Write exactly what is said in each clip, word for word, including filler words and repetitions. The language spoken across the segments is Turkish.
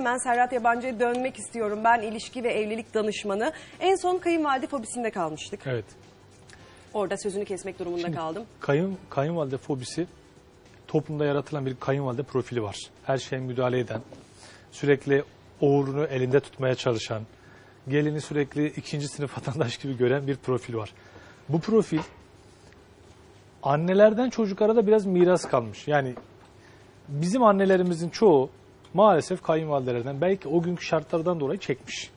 Hemen Serhat Yabancı'ya dönmek istiyorum. Ben ilişki ve evlilik danışmanı. En son kayınvalide fobisinde kalmıştık. Evet. Orada sözünü kesmek durumunda Şimdi, kaldım. Kayın, kayınvalide fobisi, toplumda yaratılan bir kayınvalide profili var. Her şeye müdahale eden, sürekli oğrunu elinde tutmaya çalışan, gelini sürekli ikinci sınıf vatandaş gibi gören bir profil var. Bu profil annelerden çocuklara da biraz miras kalmış. Yani bizim annelerimizin çoğu maalesef kayınvalidelerden, belki o günkü şartlardan dolayı çekmiş.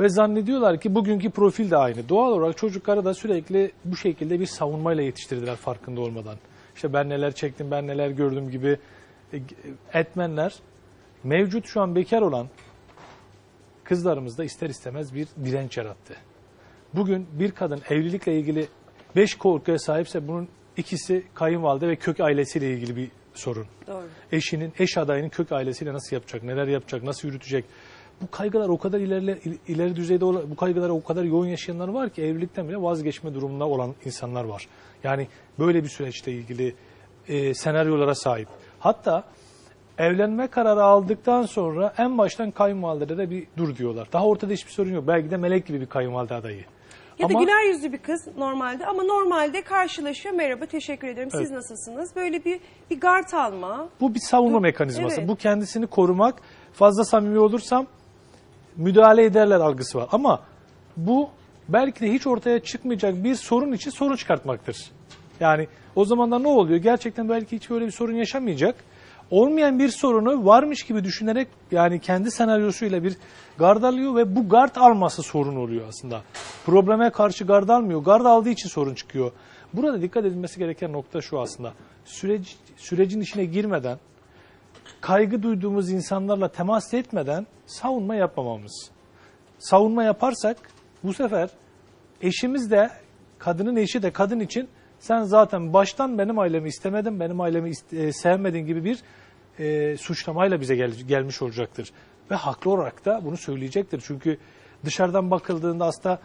Ve zannediyorlar ki bugünkü profil de aynı. Doğal olarak çocuklara da sürekli bu şekilde bir savunmayla yetiştirdiler farkında olmadan. İşte ben neler çektim, ben neler gördüm gibi etmenler mevcut şu an bekar olan kızlarımızda ister istemez bir direnç yarattı. Bugün bir kadın evlilikle ilgili beş korkuya sahipse bunun ikisi kayınvalide ve kök ailesiyle ilgili bir sorun. Doğru. Eşinin, eş adayının kök ailesiyle nasıl yapacak, neler yapacak, nasıl yürütecek? Bu kaygılar o kadar ileri, ileri düzeyde, bu kaygılar o kadar yoğun yaşayanlar var ki evlilikten bile vazgeçme durumunda olan insanlar var. Yani böyle bir süreçle ilgili e, senaryolara sahip. Hatta evlenme kararı aldıktan sonra en baştan kayınvalidede de bir dur diyorlar. Daha ortada hiçbir sorun yok. Belki de melek gibi bir kayınvalide adayı. Ya ama, da güler yüzlü bir kız normalde ama normalde karşılaşıyor. Merhaba, teşekkür ederim. Siz evet. nasılsınız? Böyle bir, bir gard alma. Bu bir savunma dur, mekanizması. Evet. Bu kendisini korumak. Fazla samimi olursam müdahale ederler algısı var. Ama bu belki de hiç ortaya çıkmayacak bir sorun için sorun çıkartmaktır. Yani o zaman da ne oluyor? Gerçekten belki hiç böyle bir sorun yaşamayacak. Olmayan bir sorunu varmış gibi düşünerek yani kendi senaryosuyla bir gard alıyor ve bu gard alması sorun oluyor aslında. Probleme karşı gard almıyor. Gard aldığı için sorun çıkıyor. Burada dikkat edilmesi gereken nokta şu aslında. Süreci, sürecin içine girmeden, kaygı duyduğumuz insanlarla temas etmeden savunma yapmamamız. Savunma yaparsak bu sefer eşimiz de, kadının eşi de kadın için sen zaten baştan benim ailemi istemedin, benim ailemi iste sevmedin gibi bir e, suçlamayla bize gel gelmiş olacaktır. Ve haklı olarak da bunu söyleyecektir. Çünkü dışarıdan bakıldığında aslında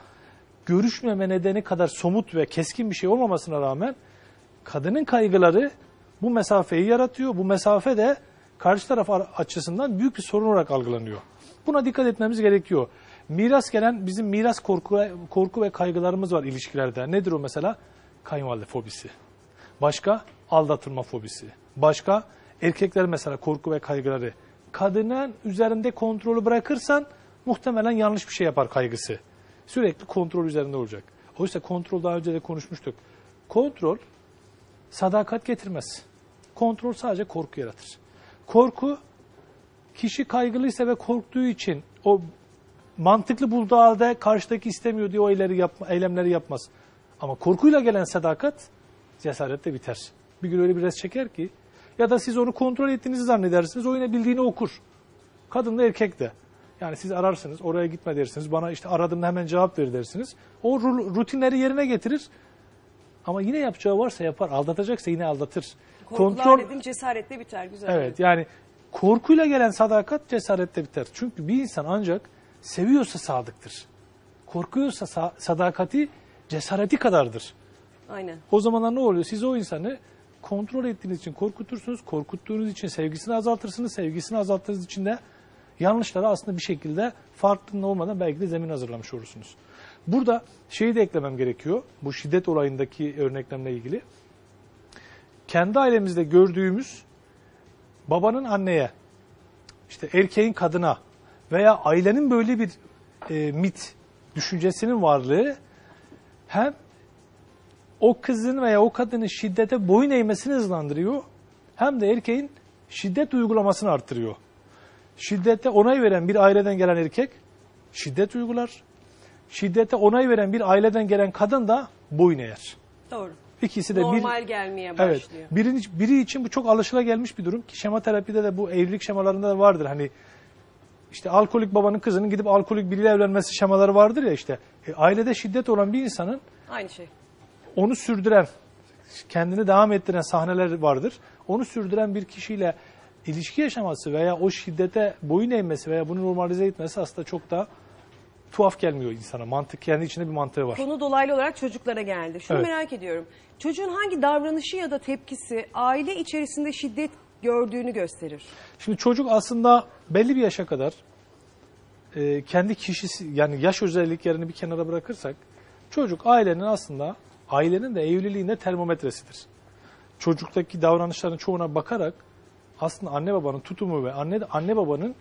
görüşmeme nedeni kadar somut ve keskin bir şey olmamasına rağmen kadının kaygıları bu mesafeyi yaratıyor. Bu mesafe de karşı taraf açısından büyük bir sorun olarak algılanıyor. Buna dikkat etmemiz gerekiyor. Miras gelen, bizim miras korku, korku ve kaygılarımız var ilişkilerde. Nedir o mesela? Kayınvalide fobisi. Başka aldatılma fobisi. Başka erkekler mesela korku ve kaygıları. Kadının üzerinde kontrolü bırakırsan muhtemelen yanlış bir şey yapar kaygısı. Sürekli kontrol üzerinde olacak. Oysa kontrol daha önce de konuşmuştuk. Kontrol sadakat getirmez. Kontrol sadece korku yaratır. Korku, kişi kaygılıysa ve korktuğu için o mantıklı bulduğu halde karşıdaki istemiyor diye o eylemleri yapmaz. Ama korkuyla gelen sadakat cesaretle biter. Bir gün öyle bir res çeker ki ya da siz onu kontrol ettiğinizi zannedersiniz. O yine bildiğini okur. Kadın da erkek de. Yani siz ararsınız, oraya gitme dersiniz. Bana işte aradığımda hemen cevap ver dersiniz. O rutinleri yerine getirir. Ama yine yapacağı varsa yapar. Aldatacaksa yine aldatır. Korkular kontrol dedim, cesaretle biter. Güzel. Evet dedim. Yani korkuyla gelen sadakat cesaretle biter. Çünkü bir insan ancak seviyorsa sadıktır. Korkuyorsa sa sadakati cesareti kadardır. Aynen. O zamanlar ne oluyor? Siz o insanı kontrol ettiğiniz için korkutursunuz, korkuttuğunuz için sevgisini azaltırsınız, sevgisini azalttığınız için de yanlışlara aslında bir şekilde farkında olmadan belki de zemin hazırlamış olursunuz. Burada şeyi de eklemem gerekiyor, bu şiddet olayındaki örneklemle ilgili. Kendi ailemizde gördüğümüz babanın anneye, işte erkeğin kadına veya ailenin böyle bir e, mit düşüncesinin varlığı hem o kızın veya o kadının şiddete boyun eğmesini hızlandırıyor hem de erkeğin şiddet uygulamasını arttırıyor. Şiddete onay veren bir aileden gelen erkek şiddet uygular. Şiddete onay veren bir aileden gelen kadın da boyun eğer. Doğru. İkisi de normal bir, gelmeye başlıyor. Evet, biri, biri için bu çok alışılagelmiş bir durum ki şema terapide de bu evlilik şemalarında da vardır. Hani işte alkolik babanın kızının gidip alkolik biriyle evlenmesi şemaları vardır ya işte. E, ailede şiddet olan bir insanın aynı şey. Onu sürdüren, kendini devam ettiren sahneler vardır. Onu sürdüren bir kişiyle ilişki yaşaması veya o şiddete boyun eğmesi veya bunu normalize etmesi aslında çok da tuhaf gelmiyor insana. Mantık, kendi içinde bir mantığı var. Konu dolaylı olarak çocuklara geldi. Şunu evet. merak ediyorum. Çocuğun hangi davranışı ya da tepkisi aile içerisinde şiddet gördüğünü gösterir. Şimdi çocuk aslında belli bir yaşa kadar e, kendi kişisi, yani yaş özelliklerini bir kenara bırakırsak, çocuk ailenin aslında, ailenin de evliliğinde termometresidir. Çocuktaki davranışların çoğuna bakarak aslında anne babanın tutumu ve anne anne babanın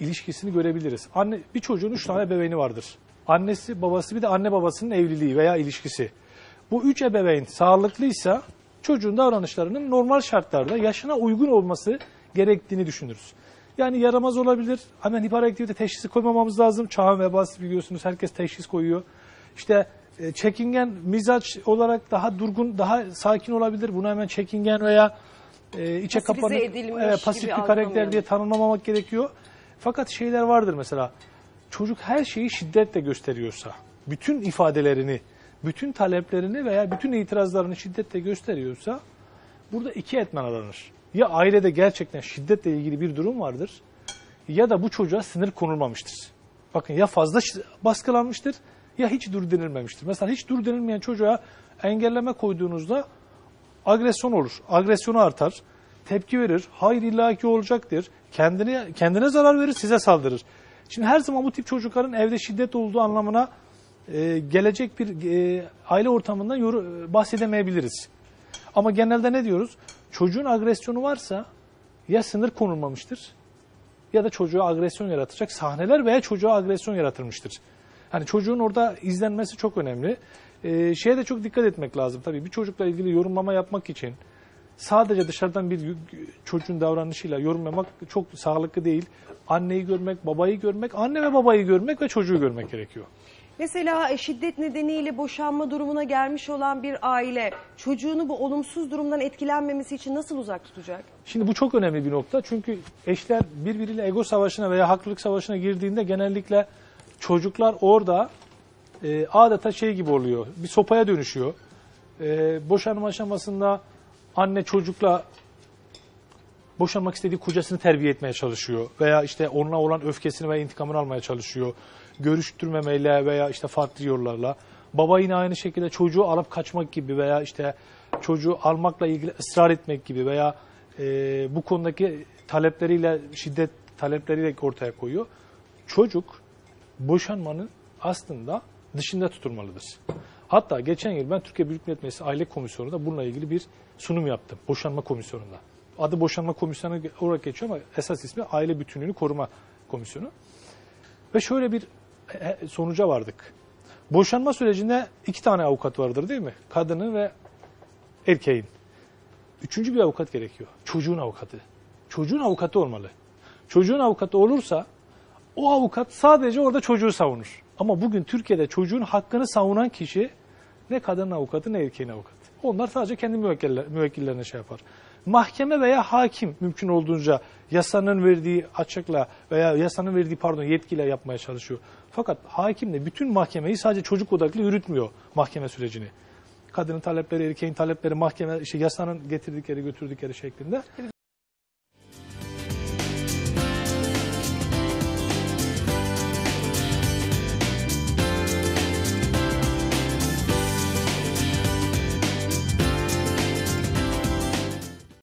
ilişkisini görebiliriz. Anne, bir çocuğun üç tane ebeveyni vardır. Annesi, babası, bir de anne babasının evliliği veya ilişkisi. Bu üç ebeveyn sağlıklıysa çocuğun davranışlarının normal şartlarda yaşına uygun olması gerektiğini düşünürüz. Yani yaramaz olabilir, hemen hiperaktivite teşhisi koymamamız lazım. Çağın vebası, biliyorsunuz, herkes teşhis koyuyor. İşte çekingen, mizaç olarak daha durgun, daha sakin olabilir. Bunu hemen çekingen veya e, içe kapanık, e, pasif bir karakter diye tanımlamamak gerekiyor. Fakat şeyler vardır mesela, çocuk her şeyi şiddetle gösteriyorsa, bütün ifadelerini, bütün taleplerini veya bütün itirazlarını şiddetle gösteriyorsa, burada iki etmen aranır. Ya ailede gerçekten şiddetle ilgili bir durum vardır, ya da bu çocuğa sınır konulmamıştır. Bakın, ya fazla baskılanmıştır, ya hiç dur denilmemiştir. Mesela hiç dur denilmeyen çocuğa engelleme koyduğunuzda agresyon olur, agresyonu artar, tepki verir, hayır illaki olacaktır, kendine, kendine zarar verir, size saldırır. Şimdi her zaman bu tip çocukların evde şiddet olduğu anlamına e, gelecek bir e, aile ortamından yoru, bahsedemeyebiliriz. Ama genelde ne diyoruz? Çocuğun agresyonu varsa ya sınır konulmamıştır, ya da çocuğa agresyon yaratacak sahneler veya çocuğa agresyon yaratılmıştır. Hani çocuğun orada izlenmesi çok önemli. E, şeye de çok dikkat etmek lazım tabii. Bir çocukla ilgili yorumlama yapmak için sadece dışarıdan bir çocuğun davranışıyla yorumlamak çok sağlıklı değil. Anneyi görmek, babayı görmek, anne ve babayı görmek ve çocuğu görmek gerekiyor. Mesela şiddet nedeniyle boşanma durumuna gelmiş olan bir aile çocuğunu bu olumsuz durumdan etkilenmemesi için nasıl uzak tutacak? Şimdi bu çok önemli bir nokta. Çünkü eşler birbiriyle ego savaşına veya haklılık savaşına girdiğinde genellikle çocuklar orada e, adeta şey gibi oluyor. Bir sopaya dönüşüyor. E, boşanma aşamasında anne çocukla boşanmak istediği kocasını terbiye etmeye çalışıyor. Veya işte onunla olan öfkesini ve intikamını almaya çalışıyor. Görüştürmemeyle veya işte farklı yollarla. Baba yine aynı şekilde çocuğu alıp kaçmak gibi veya işte çocuğu almakla ilgili ısrar etmek gibi veya e, bu konudaki talepleriyle, şiddet talepleriyle ortaya koyuyor. Çocuk boşanmanın aslında dışında tutulmalıdır. Hatta geçen yıl ben Türkiye Büyük Millet Meclisi Aile Komisyonu'nda bununla ilgili bir sunum yaptım. Boşanma Komisyonu'nda. Adı Boşanma Komisyonu olarak geçiyor ama esas ismi Aile Bütünlüğünü Koruma Komisyonu. Ve şöyle bir sonuca vardık. Boşanma sürecinde iki tane avukat vardır değil mi? Kadının ve erkeğin. Üçüncü bir avukat gerekiyor. Çocuğun avukatı. Çocuğun avukatı olmalı. Çocuğun avukatı olursa o avukat sadece orada çocuğu savunur. Ama bugün Türkiye'de çocuğun hakkını savunan kişi ne kadının avukatı ne erkeğin avukatı. Onlar sadece kendi müvekkillerine şey yapar. Mahkeme veya hakim mümkün olduğunca yasanın verdiği açıkla veya yasanın verdiği pardon yetkiyle yapmaya çalışıyor. Fakat hakim de bütün mahkemeyi sadece çocuk odaklı yürütmüyor mahkeme sürecini. Kadının talepleri, erkeğin talepleri, mahkeme, işte yasanın getirdikleri, götürdükleri şeklinde.